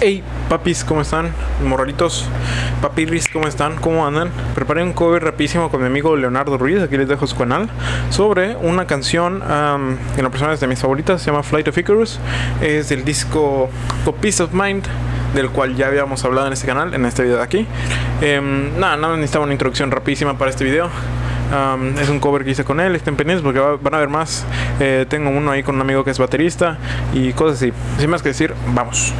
Hey papis, ¿cómo están? Morralitos, papirris, ¿cómo están? ¿Cómo andan? Preparé un cover rapidísimo con mi amigo Leonardo Ruiz, aquí les dejo su canal, sobre una canción de una persona de mis favoritas, se llama Flight of Icarus. Es del disco Peace of Mind, del cual ya habíamos hablado en este canal, en este video de aquí. Nada, necesitaba una introducción rapidísima para este video. Es un cover que hice con él, estén pendientes porque van a ver más. Tengo uno ahí con un amigo que es baterista y cosas así. Sin más que decir, vamos.